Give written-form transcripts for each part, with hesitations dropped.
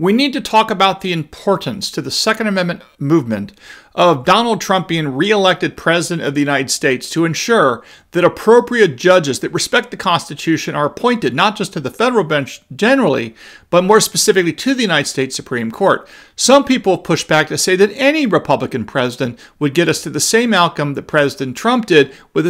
We need to talk about the importance to the Second Amendment movement of Donald Trump being reelected President of the United States to ensure that appropriate judges that respect the Constitution are appointed not just to the federal bench generally, but more specifically to the United States Supreme Court. Some people push back to say that any Republican president would get us to the same outcome that President Trump did with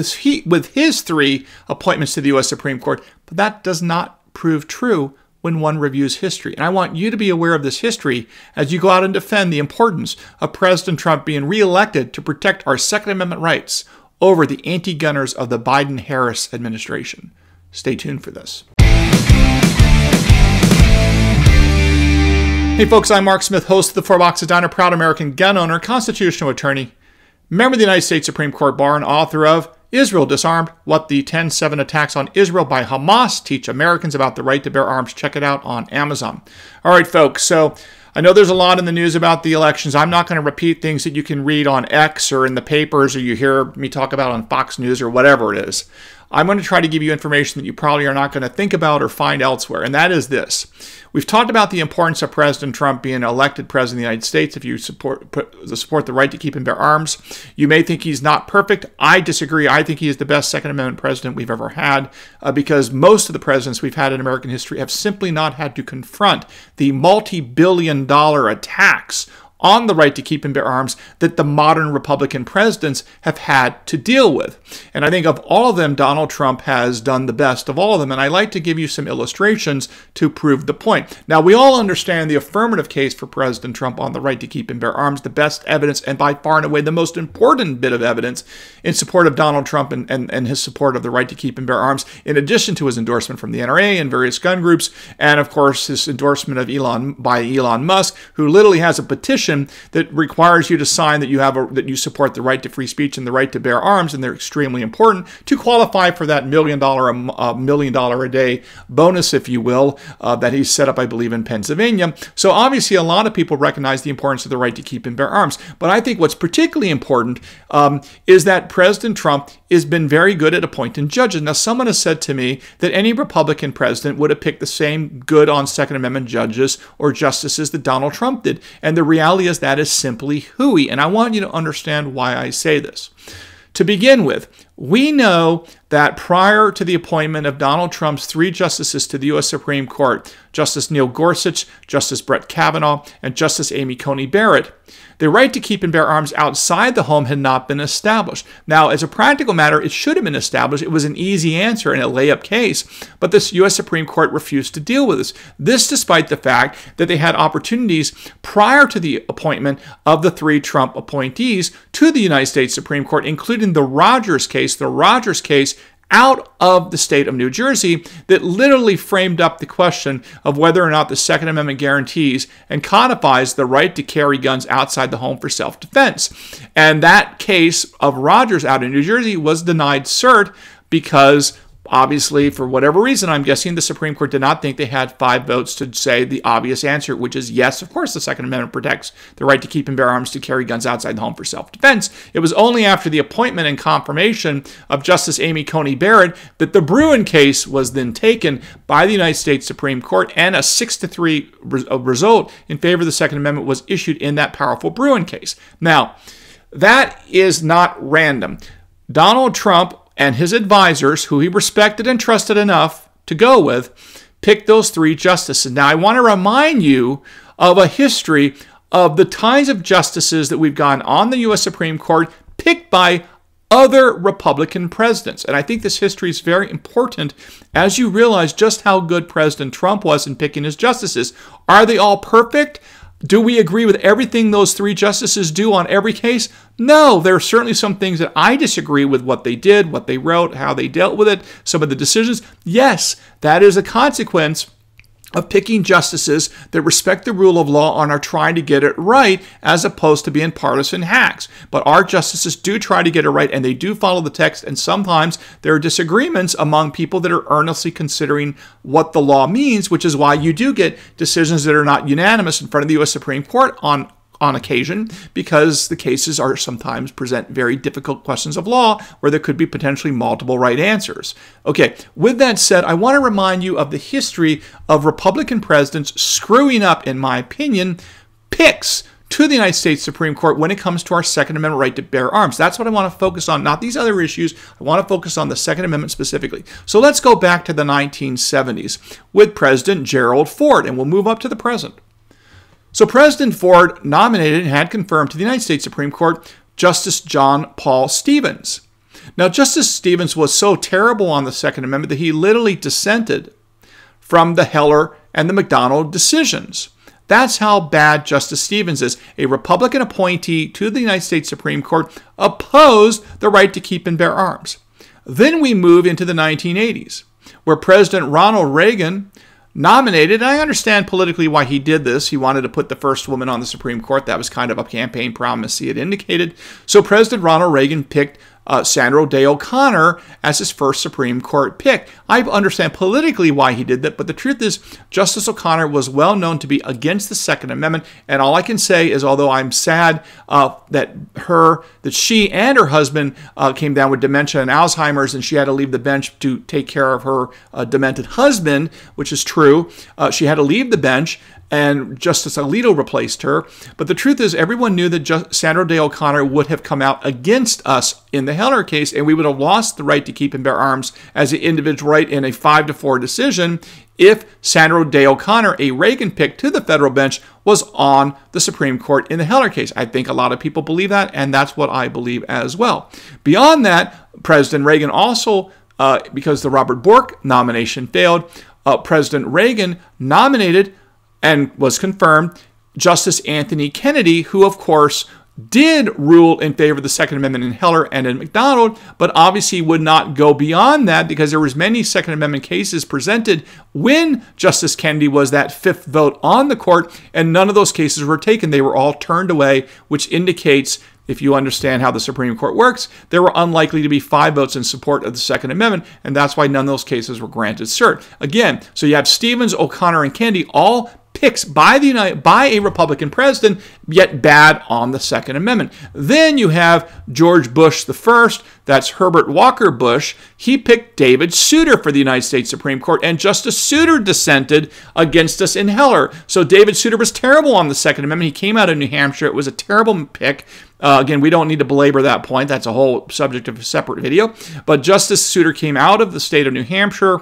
his three appointments to the U.S. Supreme Court, but that does not prove true when one reviews history. And I want you to be aware of this history as you go out and defend the importance of President Trump being reelected to protect our Second Amendment rights over the anti-gunners of the Biden Harris administration. Stay tuned for this. Hey folks, I'm Mark Smith, host of the Four Boxes Diner, proud American gun owner, constitutional attorney, member of the United States Supreme Court Bar, and author of Israel Disarmed, What the 10-7 Attacks on Israel by Hamas Teach Americans About the Right to Bear Arms. Check it out on Amazon. All right, folks, so I know there's a lot in the news about the elections. I'm not going to repeat things that you can read on X or in the papers or you hear me talk about on Fox News or whatever it is. I'm going to try to give you information that you probably are not going to think about or find elsewhere, and that is this. We've talked about the importance of President Trump being elected President of the United States. If you support the right to keep and bear arms, you may think he's not perfect. I disagree. I think he is the best Second Amendment president we've ever had because most of the presidents we've had in American history have simply not had to confront the multi-billion-dollar attacks on the right to keep and bear arms that the modern Republican presidents have had to deal with. And I think of all of them, Donald Trump has done the best of all of them. And I like to give you some illustrations to prove the point. Now, we all understand the affirmative case for President Trump on the right to keep and bear arms, the best evidence and by far and away the most important bit of evidence in support of Donald Trump and his support of the right to keep and bear arms, in addition to his endorsement from the NRA and various gun groups, and of course, his endorsement of Elon Musk, who literally has a petition that requires you to sign that you support the right to free speech and the right to bear arms, and they're extremely important to qualify for that $1 million a day bonus, if you will, that he's set up, I believe, in Pennsylvania. So obviously, a lot of people recognize the importance of the right to keep and bear arms. But I think what's particularly important is that President Trump has been very good at appointing judges. Now, someone has said to me that any Republican president would have picked the same good on Second Amendment judges or justices that Donald Trump did, and the reality is that is simply hooey, and I want you to understand why I say this. To begin with, we know that prior to the appointment of Donald Trump's three justices to the U.S. Supreme Court, Justice Neil Gorsuch, Justice Brett Kavanaugh, and Justice Amy Coney Barrett, the right to keep and bear arms outside the home had not been established. Now, as a practical matter, it should have been established. It was an easy answer and a layup case, but the U.S. Supreme Court refused to deal with this. This despite the fact that they had opportunities prior to the appointment of the three Trump appointees to the United States Supreme Court, including the Rogers case out of the state of New Jersey that literally framed up the question of whether or not the Second Amendment guarantees and codifies the right to carry guns outside the home for self-defense. And that case of Rogers out in New Jersey was denied cert because, obviously, for whatever reason, I'm guessing the Supreme Court did not think they had 5 votes to say the obvious answer, which is yes, of course, the Second Amendment protects the right to keep and bear arms to carry guns outside the home for self-defense. It was only after the appointment and confirmation of Justice Amy Coney Barrett that the Bruen case was then taken by the United States Supreme Court, and a 6-3 result in favor of the Second Amendment was issued in that powerful Bruen case. Now, that is not random. Donald Trump and his advisors, who he respected and trusted enough to go with, picked those three justices. Now, I want to remind you of a history of the kinds of justices that we've gotten on the U.S. Supreme Court picked by other Republican presidents. And I think this history is very important as you realize just how good President Trump was in picking his justices. Are they all perfect? Do we agree with everything those three justices do on every case? No, there are certainly some things that I disagree with what they did, what they wrote, how they dealt with it, some of the decisions. Yes, that is a consequence of picking justices that respect the rule of law and are trying to get it right as opposed to being partisan hacks. But our justices do try to get it right, and they do follow the text, and sometimes there are disagreements among people that are earnestly considering what the law means, which is why you do get decisions that are not unanimous in front of the U.S. Supreme Court on on occasion, because the cases are sometimes present very difficult questions of law where there could be potentially multiple right answers. Okay, with that said, I want to remind you of the history of Republican presidents screwing up, in my opinion, picks to the United States Supreme Court when it comes to our Second Amendment right to bear arms. That's what I want to focus on, not these other issues. I want to focus on the Second Amendment specifically. So let's go back to the 1970s with President Gerald Ford, and we'll move up to the present. So President Ford nominated and had confirmed to the United States Supreme Court Justice John Paul Stevens. Now, Justice Stevens was so terrible on the Second Amendment that he literally dissented from the Heller and the McDonald decisions. That's how bad Justice Stevens is. A Republican appointee to the United States Supreme Court opposed the right to keep and bear arms. Then we move into the 1980s, where President Ronald Reagan nominated, and I understand politically why he did this. He wanted to put the first woman on the Supreme Court. That was kind of a campaign promise he had indicated. So President Ronald Reagan picked Sandra Day O'Connor as his first Supreme Court pick. I understand politically why he did that, but the truth is Justice O'Connor was well known to be against the Second Amendment, and all I can say is, although I'm sad that she and her husband came down with dementia and Alzheimer's, and she had to leave the bench to take care of her demented husband, which is true. She had to leave the bench, and Justice Alito replaced her. But the truth is, everyone knew that Sandra Day O'Connor would have come out against us in the Heller case, and we would have lost the right to keep and bear arms as an individual right in a 5-4 decision if Sandra Day O'Connor, a Reagan pick to the federal bench, was on the Supreme Court in the Heller case. I think a lot of people believe that, and that's what I believe as well. Beyond that, President Reagan also, because the Robert Bork nomination failed, President Reagan nominated and was confirmed Justice Anthony Kennedy, who, of course, did rule in favor of the Second Amendment in Heller and in McDonald, but obviously would not go beyond that because there was many Second Amendment cases presented when Justice Kennedy was that fifth vote on the court, and none of those cases were taken. They were all turned away, which indicates, if you understand how the Supreme Court works, there were unlikely to be 5 votes in support of the Second Amendment, and that's why none of those cases were granted cert. Again, so you have Stevens, O'Connor, and Kennedy, all picks by a Republican president, yet bad on the Second Amendment. Then you have George Bush the first. That's Herbert Walker Bush. He picked David Souter for the United States Supreme Court, and Justice Souter dissented against us in Heller. So David Souter was terrible on the Second Amendment. He came out of New Hampshire. It was a terrible pick. Again, we don't need to belabor that point. That's a whole subject of a separate video. But Justice Souter came out of the state of New Hampshire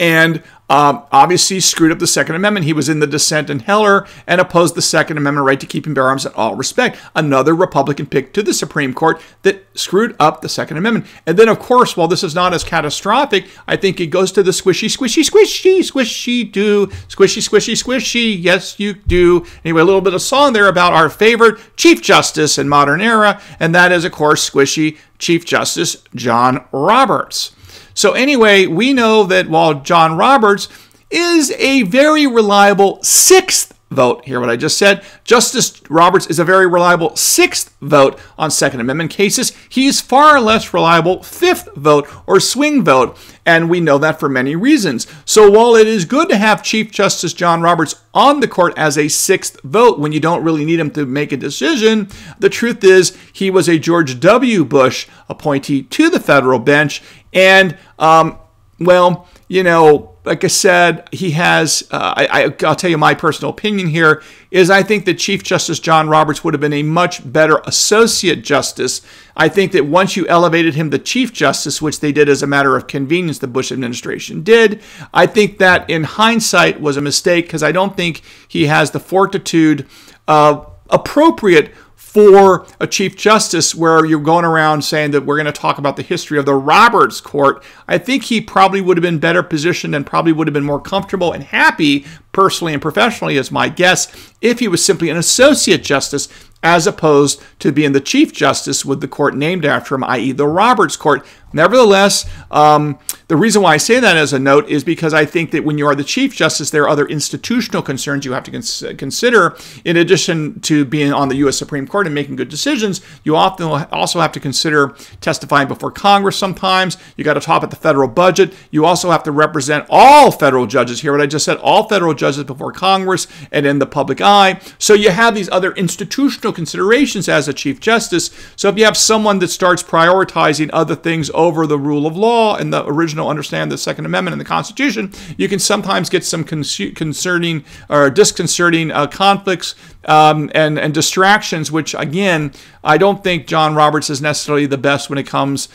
and obviously screwed up the Second Amendment. He was in the dissent in Heller and opposed the Second Amendment right to keep and bear arms in all respect. Another Republican pick to the Supreme Court that screwed up the Second Amendment. And then, of course, while this is not as catastrophic, I think it goes to the squishy, squishy, squishy, squishy do, squishy, squishy, squishy, yes, you do. Anyway, a little bit of song there about our favorite Chief Justice in modern era, and that is, of course, squishy Chief Justice John Roberts. So anyway, we know that while John Roberts is a very reliable 6th vote, hear what I just said, Justice Roberts is a very reliable 6th vote on Second Amendment cases, he is far less reliable 5th vote or swing vote, and we know that for many reasons. So while it is good to have Chief Justice John Roberts on the court as a 6th vote when you don't really need him to make a decision, the truth is he was a George W. Bush appointee to the federal bench. And, well, you know, like I said, he has, I'll tell you my personal opinion here, is I think that Chief Justice John Roberts would have been a much better associate justice. I think that once you elevated him to Chief Justice, which they did as a matter of convenience, the Bush administration did, I think that in hindsight was a mistake because I don't think he has the fortitude appropriate for a Chief Justice where you're going around saying that we're going to talk about the history of the Roberts Court. I think he probably would have been better positioned and probably would have been more comfortable and happy personally and professionally, is my guess, if he was simply an associate justice as opposed to being the Chief Justice with the court named after him, i.e. the Roberts Court. Nevertheless, the reason why I say that as a note is because I think that when you are the Chief Justice, there are other institutional concerns you have to consider. In addition to being on the U.S. Supreme Court and making good decisions, you often also have to consider testifying before Congress sometimes. You got to top at the federal budget. You also have to represent all federal judges. Hear what I just said? All federal judges justice before Congress and in the public eye. So you have these other institutional considerations as a chief justice. So if you have someone that starts prioritizing other things over the rule of law and the original understanding of the Second Amendment and the Constitution, you can sometimes get some concerning or disconcerting conflicts and distractions, which, again, I don't think John Roberts is necessarily the best when it comes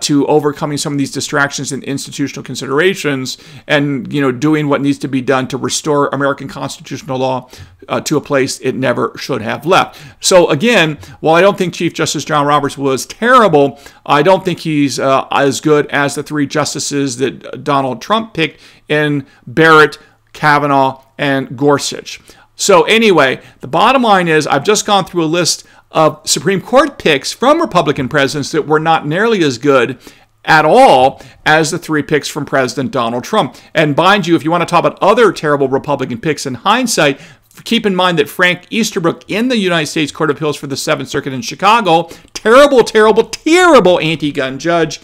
to overcoming some of these distractions and institutional considerations and, you know, doing what needs to be done to restore American constitutional law to a place it never should have left. So, again, while I don't think Chief Justice John Roberts was terrible, I don't think he's as good as the three justices that Donald Trump picked in Barrett, Kavanaugh, and Gorsuch. So anyway, the bottom line is I've just gone through a list of Supreme Court picks from Republican presidents that were not nearly as good at all as the three picks from President Donald Trump. And mind you, if you want to talk about other terrible Republican picks in hindsight, keep in mind that Frank Easterbrook in the United States Court of Appeals for the Seventh Circuit in Chicago, terrible anti-gun judge,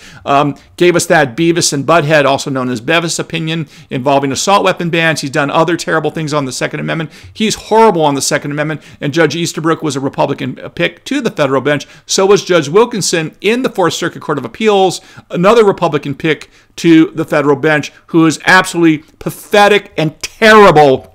gave us that Beavis and Butthead, also known as Bevis opinion, involving assault weapon bans. He's done other terrible things on the Second Amendment. He's horrible on the Second Amendment, and Judge Easterbrook was a Republican pick to the federal bench. So was Judge Wilkinson in the Fourth Circuit Court of Appeals, another Republican pick to the federal bench, who is absolutely pathetic and terrible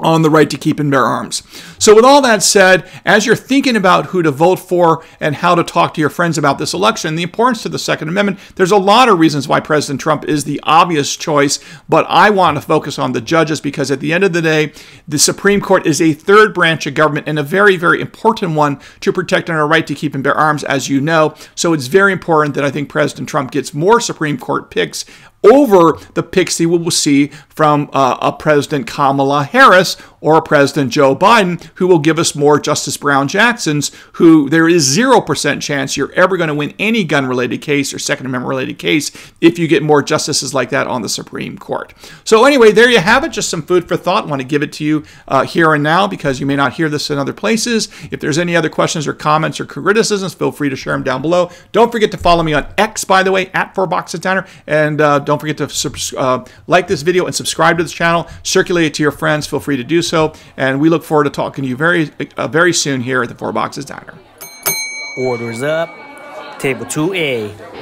on the right to keep and bear arms. So with all that said, as you're thinking about who to vote for and how to talk to your friends about this election, the importance of the Second Amendment, there's a lot of reasons why President Trump is the obvious choice, but I want to focus on the judges because at the end of the day, the Supreme Court is a third branch of government and a very, very important one to protect our right to keep and bear arms, as you know. So it's very important that I think President Trump gets more Supreme Court picks over the picks he will see from a President Kamala Harris or a President Joe Biden, who will give us more Justice Brown Jacksons, who there is 0% chance you're ever going to win any gun-related case or Second Amendment-related case if you get more justices like that on the Supreme Court. So anyway, there you have it, just some food for thought. I want to give it to you here and now because you may not hear this in other places. If there's any other questions or comments or criticisms, feel free to share them down below. Don't forget to follow me on X, by the way, at Four Boxes Diner, and don't forget to like this video and subscribe to this channel. Circulate it to your friends. Feel free to do so. And we look forward to talking to you very, very soon here at the Four Boxes Diner. Orders up. Table 2A.